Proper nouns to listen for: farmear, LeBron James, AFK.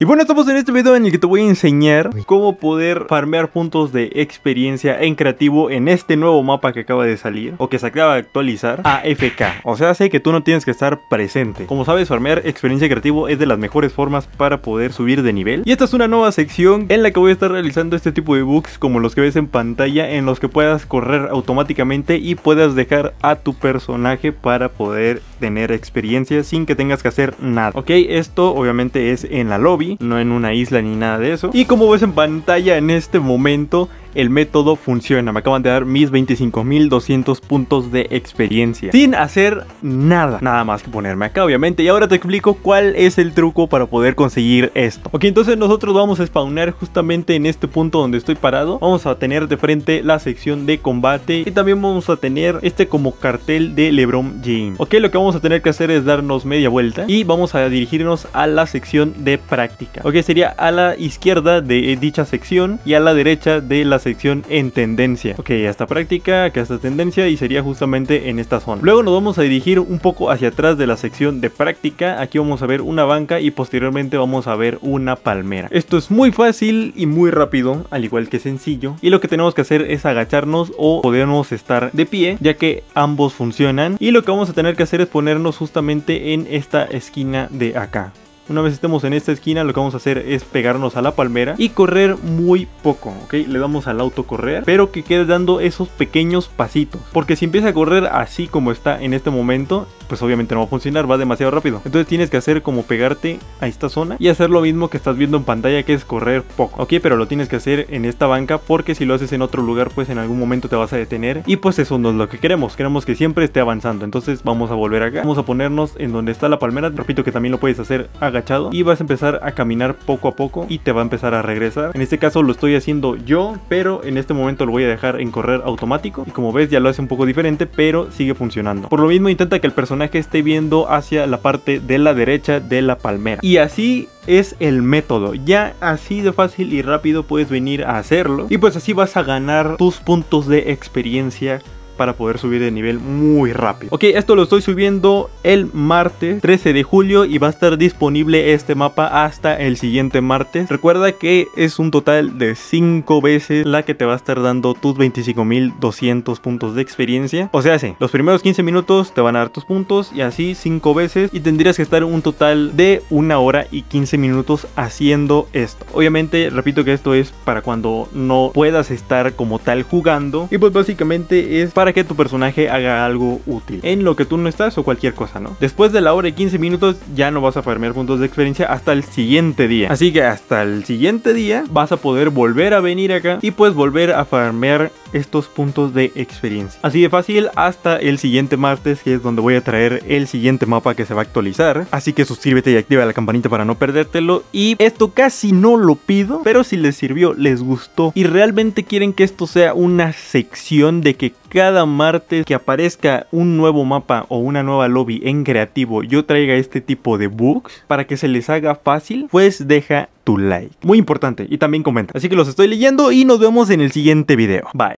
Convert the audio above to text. Y bueno, estamos en este video en el que te voy a enseñar cómo poder farmear puntos de experiencia en creativo en este nuevo mapa que acaba de salir o que se acaba de actualizar AFK. O sea, sé que tú no tienes que estar presente. Como sabes, farmear experiencia creativo es de las mejores formas para poder subir de nivel. Y esta es una nueva sección en la que voy a estar realizando este tipo de bugs como los que ves en pantalla, en los que puedas correr automáticamente y puedas dejar a tu personaje para poder tener experiencia sin que tengas que hacer nada. Ok, esto obviamente es en la lobby, no en una isla ni nada de eso. Y como ves en pantalla en este momento, el método funciona. Me acaban de dar mis 25.200 puntos de experiencia sin hacer nada, nada más que ponerme acá, obviamente. Y ahora te explico cuál es el truco para poder conseguir esto. Ok, entonces nosotros vamos a spawnar justamente en este punto donde estoy parado. Vamos a tener de frente la sección de combate y también vamos a tener este como cartel de LeBron James. Ok, lo que vamos a tener que hacer es darnos media vuelta y vamos a dirigirnos a la sección de práctica. Ok, sería a la izquierda de dicha sección y a la derecha de la sección en tendencia. Ok, hasta práctica, que hasta tendencia, y sería justamente en esta zona. Luego nos vamos a dirigir un poco hacia atrás de la sección de práctica. Aquí vamos a ver una banca y posteriormente vamos a ver una palmera. Esto es muy fácil y muy rápido, al igual que sencillo. Y lo que tenemos que hacer es agacharnos o podernos estar de pie, ya que ambos funcionan. Y lo que vamos a tener que hacer es ponernos justamente en esta esquina de acá. Una vez estemos en esta esquina, lo que vamos a hacer es pegarnos a la palmera y correr muy poco, ¿ok? Le damos al auto correr, pero que quede dando esos pequeños pasitos, porque si empieza a correr así como está en este momento, pues obviamente no va a funcionar, va demasiado rápido. Entonces tienes que hacer como pegarte a esta zona y hacer lo mismo que estás viendo en pantalla, que es correr poco, ¿ok? Pero lo tienes que hacer en esta banca, porque si lo haces en otro lugar, pues en algún momento te vas a detener, y pues eso no es lo que queremos. Queremos que siempre esté avanzando. Entonces vamos a volver acá, vamos a ponernos en donde está la palmera. Repito que también lo puedes hacer agachado y vas a empezar a caminar poco a poco y te va a empezar a regresar. En este caso lo estoy haciendo yo, pero en este momento lo voy a dejar en correr automático, y como ves ya lo hace un poco diferente, pero sigue funcionando. Por lo mismo intenta que el personaje esté viendo hacia la parte de la derecha de la palmera. Y así es el método, ya así de fácil y rápido puedes venir a hacerlo, y pues así vas a ganar tus puntos de experiencia para poder subir de nivel muy rápido. Ok, esto lo estoy subiendo el martes 13 de julio y va a estar disponible este mapa hasta el siguiente martes. Recuerda que es un total de 5 veces la que te va a estar dando tus 25.200 puntos de experiencia. O sea, sí, los primeros 15 minutos te van a dar tus puntos, y así 5 veces, y tendrías que estar un total de 1 hora y 15 minutos haciendo esto. Obviamente, repito que esto es para cuando no puedas estar como tal jugando, y pues básicamente es para que tu personaje haga algo útil en lo que tú no estás o cualquier cosa, ¿no? Después de la hora y 15 minutos ya no vas a farmear puntos de experiencia hasta el siguiente día. Así que hasta el siguiente día vas a poder volver a venir acá y pues volver a farmear estos puntos de experiencia. Así de fácil, hasta el siguiente martes, que es donde voy a traer el siguiente mapa que se va a actualizar. Así que suscríbete y activa la campanita para no perdértelo. Y esto casi no lo pido, pero si les sirvió, les gustó y realmente quieren que esto sea una sección de que cada martes que aparezca un nuevo mapa o una nueva lobby en creativo, yo traiga este tipo de bugs para que se les haga fácil, pues deja tu like, muy importante, y también comenta. Así que los estoy leyendo y nos vemos en el siguiente video. Bye.